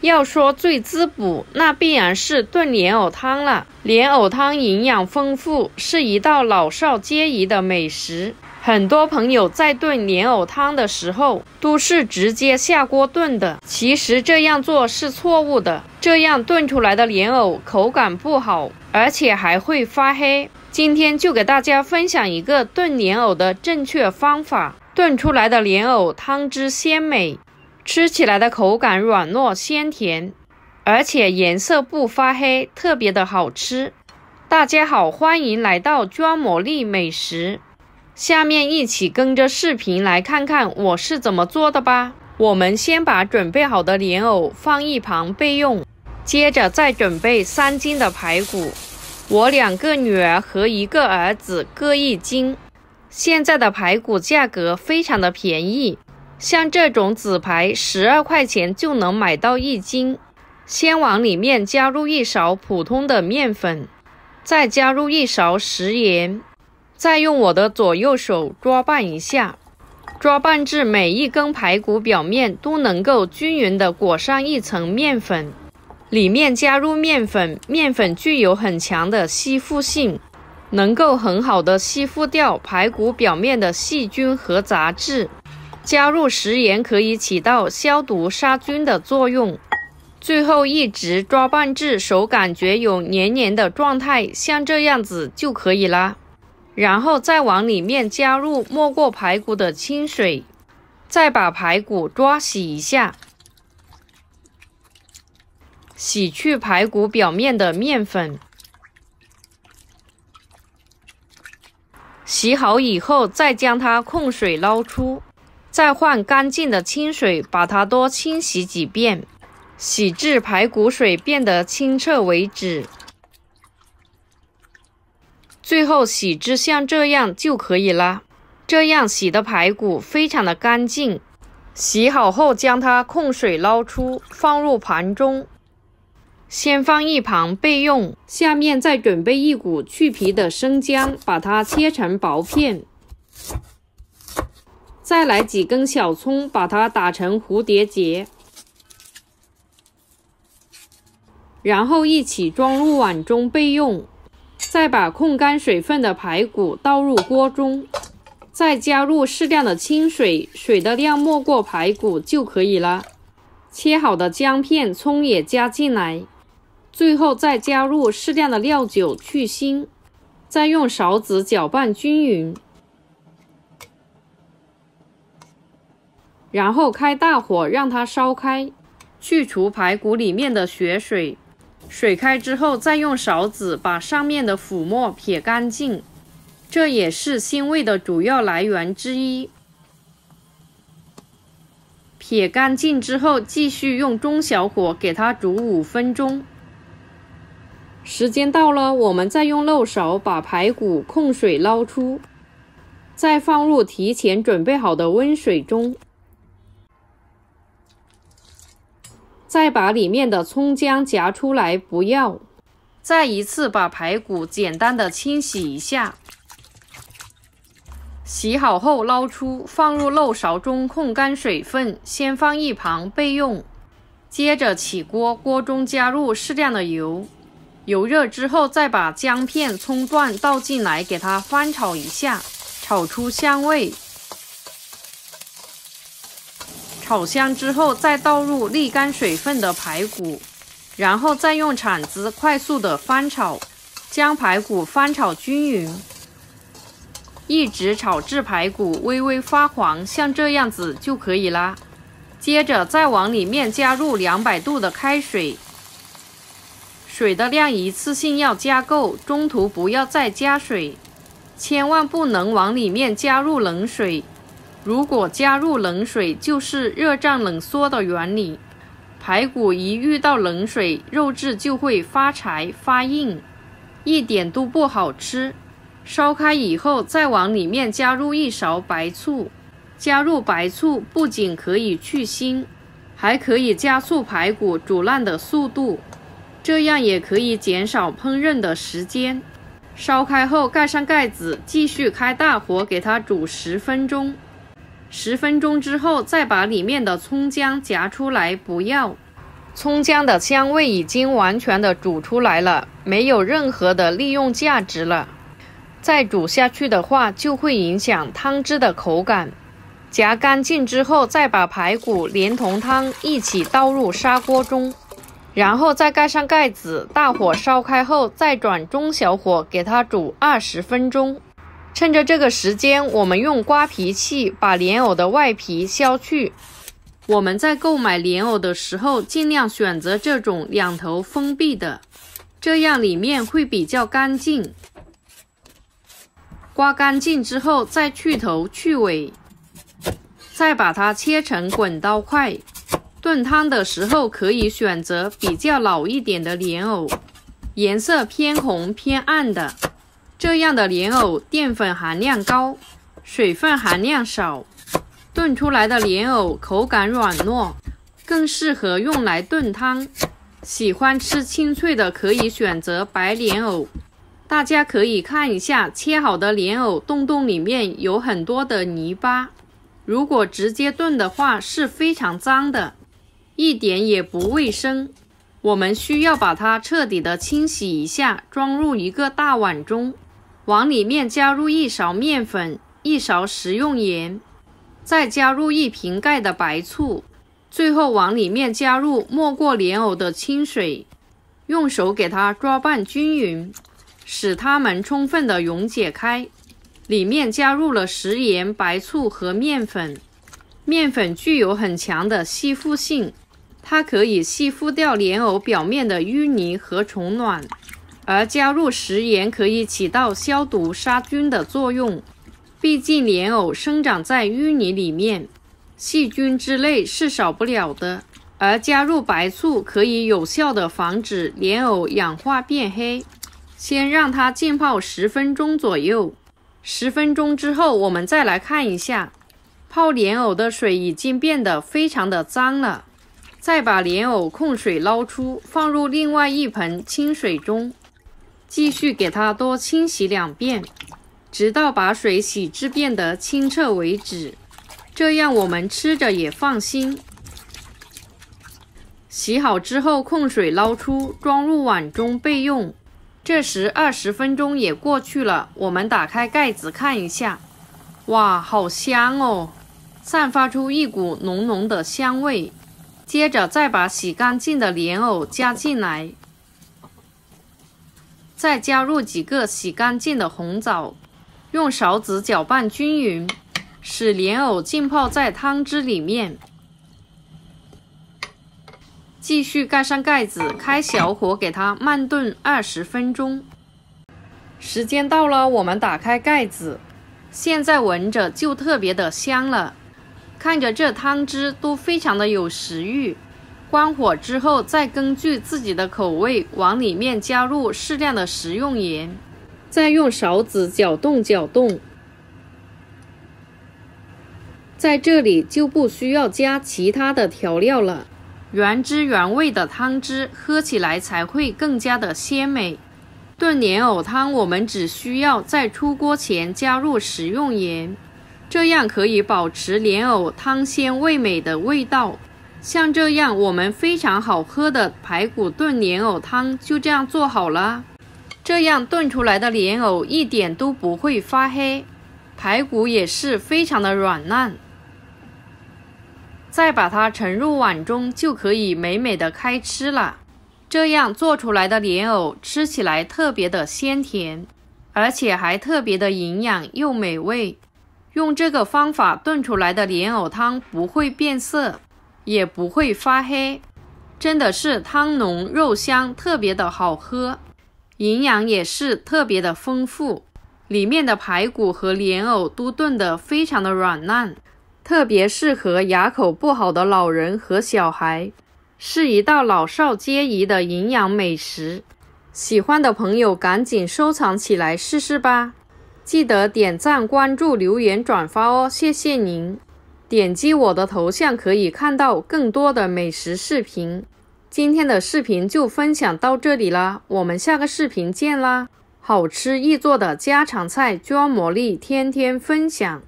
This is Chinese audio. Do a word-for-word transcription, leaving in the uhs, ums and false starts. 要说最滋补，那必然是炖莲藕汤了。莲藕汤营养丰富，是一道老少皆宜的美食。很多朋友在炖莲藕汤的时候，都是直接下锅炖的，其实这样做是错误的。这样炖出来的莲藕口感不好，而且还会发黑。今天就给大家分享一个炖莲藕的正确方法，炖出来的莲藕汤汁鲜美。 吃起来的口感软糯鲜甜，而且颜色不发黑，特别的好吃。大家好，欢迎来到专魔力美食，下面一起跟着视频来看看我是怎么做的吧。我们先把准备好的莲藕放一旁备用，接着再准备三斤的排骨，我两个女儿和一个儿子各一斤。现在的排骨价格非常的便宜。 像这种紫排， 十二块钱就能买到一斤。先往里面加入一勺普通的面粉，再加入一勺食盐，再用我的左右手抓拌一下，抓拌至每一根排骨表面都能够均匀地裹上一层面粉。里面加入面粉，面粉具有很强的吸附性，能够很好地吸附掉排骨表面的细菌和杂质。 加入食盐可以起到消毒杀菌的作用，最后一直抓拌至手感觉有黏黏的状态，像这样子就可以啦。然后再往里面加入没过排骨的清水，再把排骨抓洗一下，洗去排骨表面的面粉。 洗好以后，再将它控水捞出，再换干净的清水把它多清洗几遍，洗至排骨水变得清澈为止。最后洗至像这样就可以啦。这样洗的排骨非常的干净。洗好后将它控水捞出，放入盘中，先放一旁备用。下面再准备一股去皮的生姜，把它切成薄片。再来几根小葱，把它打成蝴蝶结，然后一起装入碗中备用。再把控干水分的排骨倒入锅中，再加入适量的清水，水的量没过排骨就可以了。切好的姜片、葱也加进来。 最后再加入适量的料酒去腥，再用勺子搅拌均匀，然后开大火让它烧开，去除排骨里面的血水。水开之后，再用勺子把上面的浮沫撇干净，这也是腥味的主要来源之一。撇干净之后，继续用中小火给它煮五分钟。 时间到了，我们再用漏勺把排骨控水捞出，再放入提前准备好的温水中，再把里面的葱姜夹出来，不要。再一次把排骨简单的清洗一下，洗好后捞出，放入漏勺中控干水分，先放一旁备用。接着起锅，锅中加入适量的油。 油热之后，再把姜片、葱段倒进来，给它翻炒一下，炒出香味。炒香之后，再倒入沥干水分的排骨，然后再用铲子快速的翻炒，将排骨翻炒均匀，一直炒至排骨微微发黄，像这样子就可以啦。接着再往里面加入两百度的开水。 水的量一次性要加够，中途不要再加水，千万不能往里面加入冷水。如果加入冷水，就是热胀冷缩的原理。排骨一遇到冷水，肉质就会发柴发硬，一点都不好吃。烧开以后，再往里面加入一勺白醋。加入白醋不仅可以去腥，还可以加速排骨煮烂的速度。 这样也可以减少烹饪的时间。烧开后盖上盖子，继续开大火给它煮十分钟。十分钟之后，再把里面的葱姜夹出来，不要。葱姜的香味已经完全的煮出来了，没有任何的利用价值了。再煮下去的话，就会影响汤汁的口感。夹干净之后，再把排骨连同汤一起倒入砂锅中，然后再盖上盖子，大火烧开后，再转中小火给它煮二十分钟。趁着这个时间，我们用刮皮器把莲藕的外皮削去。 我们在购买莲藕的时候，尽量选择这种两头封闭的，这样里面会比较干净。刮干净之后，再去头去尾，再把它切成滚刀块。炖汤的时候可以选择比较老一点的莲藕，颜色偏红偏暗的，这样的莲藕淀粉含量高，水分含量少。 炖出来的莲藕口感软糯，更适合用来炖汤。喜欢吃清脆的，可以选择白莲藕。大家可以看一下，切好的莲藕洞洞里面有很多的泥巴，如果直接炖的话是非常脏的，一点也不卫生。我们需要把它彻底的清洗一下，装入一个大碗中，往里面加入一勺面粉，一勺食用盐。 再加入一瓶盖的白醋，最后往里面加入没过莲藕的清水，用手给它抓拌均匀，使它们充分的溶解开。里面加入了食盐、白醋和面粉。面粉具有很强的吸附性，它可以吸附掉莲藕表面的淤泥和虫卵，而加入食盐可以起到消毒杀菌的作用。 毕竟莲藕生长在淤泥里面，细菌之类是少不了的。而加入白醋可以有效的防止莲藕氧化变黑。先让它浸泡十分钟左右。十分钟之后，我们再来看一下，泡莲藕的水已经变得非常的脏了。再把莲藕控水捞出，放入另外一盆清水中，继续给它多清洗两遍。 直到把水洗至变得清澈为止，这样我们吃着也放心。洗好之后，控水捞出，装入碗中备用。这时二十分钟也过去了，我们打开盖子看一下，哇，好香哦，散发出一股浓浓的香味。接着再把洗干净的莲藕加进来，再加入几个洗干净的红枣。 用勺子搅拌均匀，使莲藕浸泡在汤汁里面。继续盖上盖子，开小火给它慢炖二十分钟。时间到了，我们打开盖子，现在闻着就特别的香了。看着这汤汁都非常的有食欲。关火之后，再根据自己的口味往里面加入适量的食用盐。 再用勺子搅动搅动，在这里就不需要加其他的调料了，原汁原味的汤汁喝起来才会更加的鲜美。炖莲藕汤，我们只需要在出锅前加入食用盐，这样可以保持莲藕汤鲜味美的味道。像这样，我们非常好喝的排骨炖莲藕汤就这样做好了。 这样炖出来的莲藕一点都不会发黑，排骨也是非常的软烂。再把它盛入碗中，就可以美美的开吃了。这样做出来的莲藕吃起来特别的鲜甜，而且还特别的营养又美味。用这个方法炖出来的莲藕汤不会变色，也不会发黑，真的是汤浓肉香，特别的好喝。 营养也是特别的丰富，里面的排骨和莲藕都炖得非常的软烂，特别适合牙口不好的老人和小孩，是一道老少皆宜的营养美食。喜欢的朋友赶紧收藏起来试试吧！记得点赞、关注、留言、转发哦，谢谢您！点击我的头像可以看到更多的美食视频。 今天的视频就分享到这里啦，我们下个视频见啦！好吃易做的家常菜，Joy魔力天天分享。